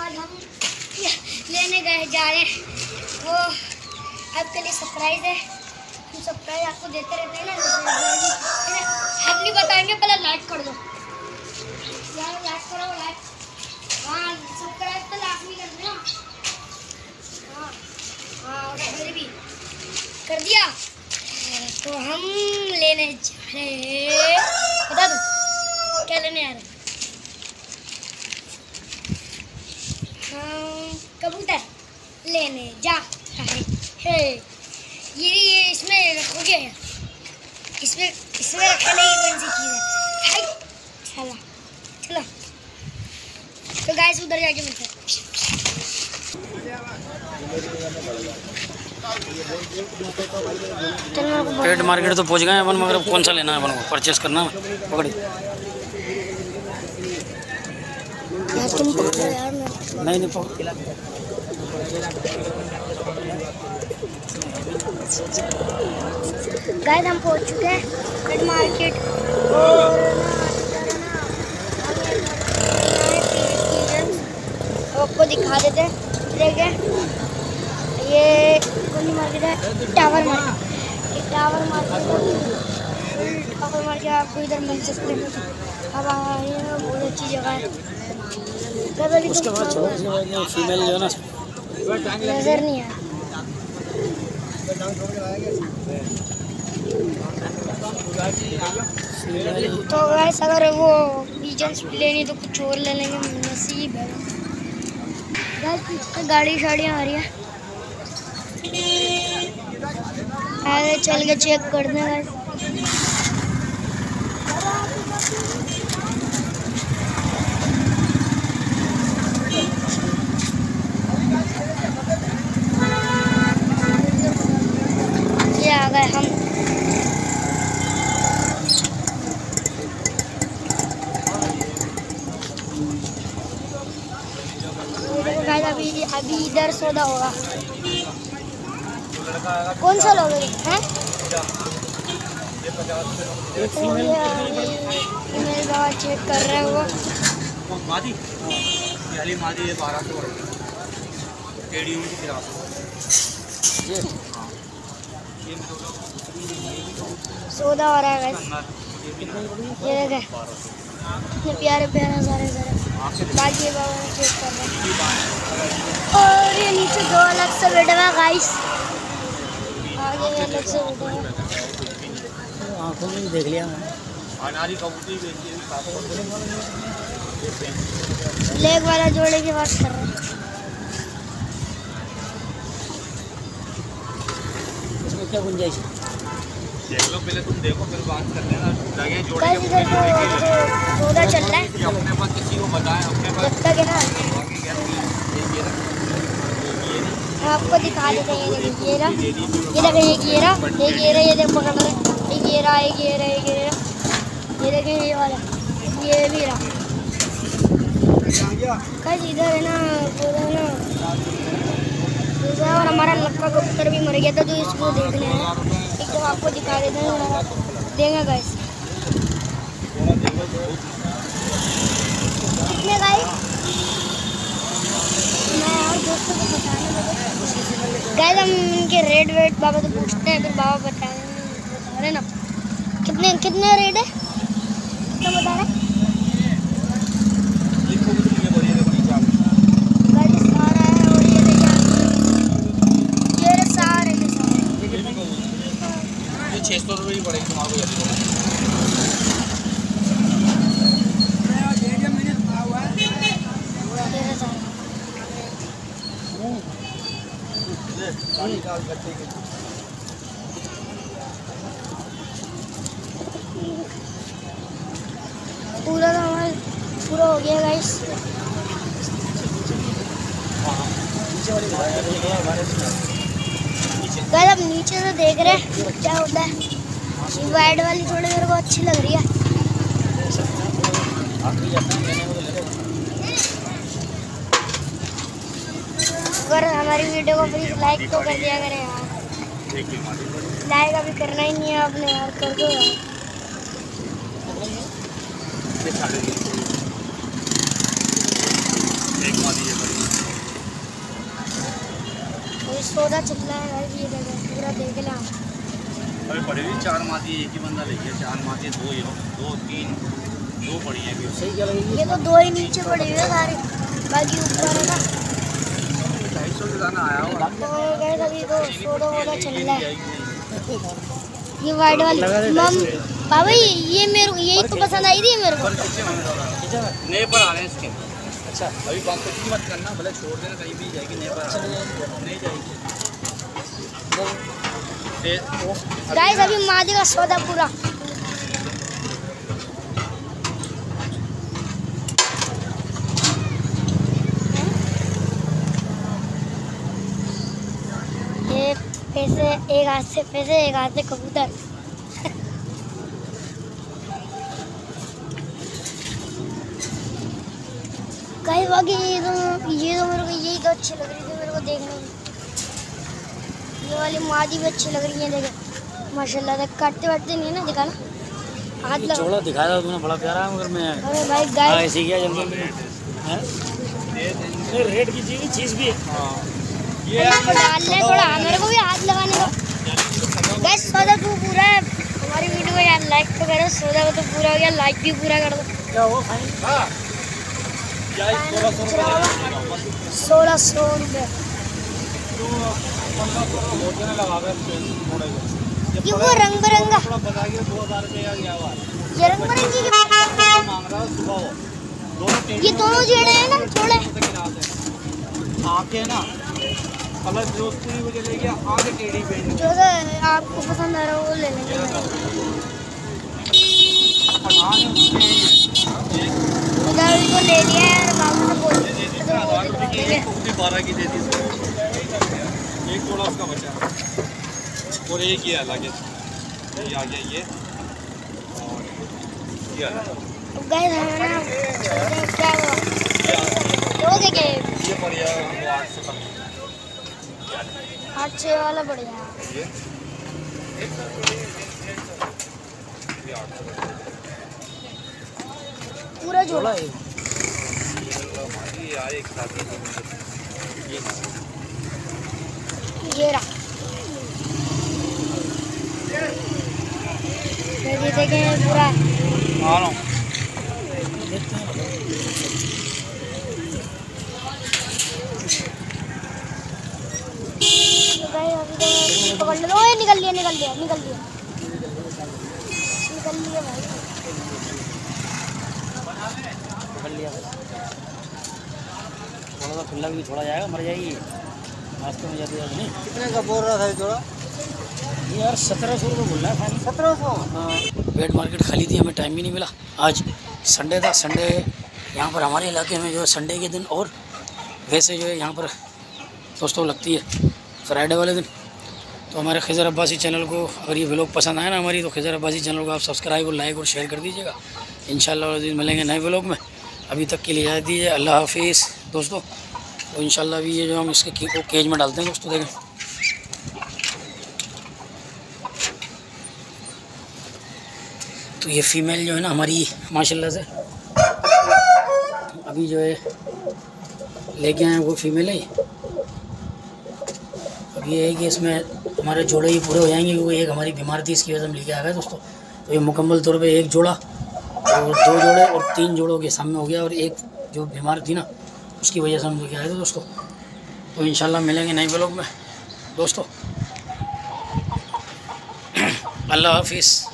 आज हम लेने गए जा रहे हैं, वो आपके लिए सरप्राइज़ है। हम सरप्राइज़ आपको देते रहते हैं ना, हम नहीं बताएंगे। पहले लाइक कर दो यार, लाइक करो, लाइक। हाँ, सब्सक्राइब तो लाजमी कर देना। हाँ हाँ, और भी कर दिया। तो हम लेने जा रहे हैं, बता दो क्या लेने आ रहे हैं। कबूतर लेने जा रहे हैं। ये इसमें रखोगे, इसमें रखने की कौन सी चीज़ है? चलो चलो, तो गाइस उधर जाके मिलते हैं। पेट मार्केट तो पहुंच गए अपन, मगर अब कौन सा लेना है अपन को परचेस करना है। पकड़ी तुम पकड़ो यार, नहीं गाइस हम पहुंच चुके हैं पेट मार्केट। और आपको दिखा देते हैं, देखिए ये कौन सी मार्केट है? Tower market. Tower market, tower market आपको इधर मिल सकते हैं। अब ये बहुत अच्छी जगह है। उसके बाद फीमेल जो है ना नजर नहीं आया। तो गाइस अगर वो बीजेंस लेनी तो कुछ और ले लेंगे, नसीब है। गाइस गाड़ी शाड़ियाँ आ रही है, आगे चल के चेक कर दें। अभी इधर सौदा होगा। कौन सा लोगे हैं? फीमेल बाबा चेक कर रहे हो। सौदा हो रहा है गाइस, ये देखें प्यारे प्यारे सारे सारे बाकी बाबा चेक कर रहे हैं। और ये नीचे दो अलग से बैठे हुआ गाइस, आगे अलग से बैठे हुए। आँखों में देख लिया मैंने, लेग वाला जोड़े की बात कर रहे हैं। इसमें क्या गुंजाइश देख लो, पहले तुम देखो फिर बात कर लेना। जोड़े के सौदा चल रहा है, अपने पास किसी को बताएं, अपने पास है ना। आपको दिखा देते हैं, ये घेरा, ये देखें, ये घेरा, ये घेरा, ये देख पकड़ रहे, ये घेरा, ये घेरा, ये घेरा, ये देखें, ये वाला, ये भी रहा। गाइस इधर है ना, उधर है ना। और हमारा लक्का कबूतर भी मर गया था, जो इसको देखने है। एकदम आपको दिखा देते हैं, देंगे गाइस। कितने गाइस गाइस, हम इनके रेट वेट बाबा तो पूछते हैं, फिर बाबा बता रहे ना कितने कितने रेट है, कितना बता रहे गाइस। सारा है, और ये सारे ये 600 रुपये ही पड़ेगी तुम्हारे। पूरा हो गया गाइस। गाइस अब नीचे से देख रहे हैं क्या होता है। वाइड वाली थोड़ी मेरे को अच्छी लग रही है। अगर हमारी वीडियो को प्लीज लाइक तो कर दिया करें यार, लाइक अभी करना ही नहीं है आपने यार, कर दो यार। एक सोदा चुकला है भाई, ये देखो पूरा देख ला। अरे बड़े भी चार माती एक ही बंदा ले गया, चार माती दो ही, दो तीन, दो पड़ी है भी सही क्या लगी। ये तो दो ही नीचे पड़े हुए सारे, बाकी ऊपर है ना 250 के दाना आया हुआ। तो गाइस अभी तो सोदा वाला चल रहा है, ये वाइट वाली मम बाबा ये मेरे यही तो पसंद आई थी मेरे को। नहीं पर आने इसके अच्छा अभी बाकी मत करना, भले छोड़ देना कहीं भी जाएगी नहीं पर नहीं जाएगी। गाइस अभी मादी का सौदा पूरा एक हाथ से पैसे एक हाथ से कबूतर। गाइस बाकी ये तो मेरे को यही तो अच्छी लग रही थी मेरे को देखने में, ये वाली मादी भी अच्छी लग रही है। देखे माशाल्लाह तक काटते वाटते नहीं है ना, दिखा ना हाथ लगा छोड़ा दिखा था तूने, बड़ा प्यारा है मगर मैं। अरे भाई गाइस ऐसे क्या जल्दी है, रेट की चीज़ भी ये डाल ले थोड़ा मेरे को भी हाथ लगाने का। गाइस सौदा तो पूरा है हमारी वीडियो को यार लाइक तो करो, सौदा तो पूरा हो गया लाइक भी पूरा कर दो। क्या हो भाई हां 1600 रुपये ये वो रंग बिरंगा, ये रंग बिरंगी ये दोनों जेड़े हैं ना थोड़े आके ना कलर जो मुझे ले गया आगे टेढ़ी पेन जो आपको पसंद आ रहा हो वो ले लेंगे। को ले लिया यार बाबू ने बोल तो 12 की दे दी एक थोड़ा उसका बचा और एक ये अलग है ये आ गया ये और ये गाइस है ना क्या हुआ हो गया ये बढ़िया है 800 वाला बढ़िया ये 800 पूरा जोड़ा है यार एक साथ ये रहा। देखें पूरा आ रहा हूं पकड़ लो। ओए निकल लिया भाई लिया थोड़ा सा खुला भी छोड़ा जाएगा मर जाएगी रास्ते में जाते नहीं। कितने का बोल रहा था ये थोड़ा यार 1700 रुपये बोल रहा है फाइन 1700। बेड मार्केट खाली थी, हमें टाइम भी नहीं मिला, आज संडे था। संडे यहाँ पर हमारे इलाके में जो है संडे के दिन और वैसे जो है यहाँ पर दोस्तों लगती है फ्राइडे वाले दिन। तो हमारे खिजर अब्बासी चैनल को अगर ये व्लॉग पसंद आए ना हमारी, तो खिजर अब्बासी चैनल को आप सब्सक्राइब और लाइक और शेयर कर दीजिएगा। इंशाल्लाह दिन मिलेंगे नए व्लॉग में, अभी तक के लिए इजाज़त दीजिए। अल्लाह हाफिज़ दोस्तों। तो इंशाल्लाह अभी ये जो हम इसके केज में डालते हैं दोस्तों, देखें तो ये फीमेल जो है ना हमारी माशाल्लाह से अभी जो है लेके आए हैं वो फीमेल है। अब ये है कि इसमें हमारे जोड़े ही पूरे हो जाएंगे क्योंकि एक हमारी बीमार थी इसकी वजह से हम लेके आ गए दोस्तों। तो ये मुकम्मल तौर पे एक जोड़ा और 2 जोड़े और 3 जोड़ों के सामने हो गया और एक जो बीमार थी ना उसकी वजह से हम लेके आए थे दोस्तों। तो इंशाल्लाह मिलेंगे नए व्लॉग में दोस्तों। अल्लाह हाफिज़।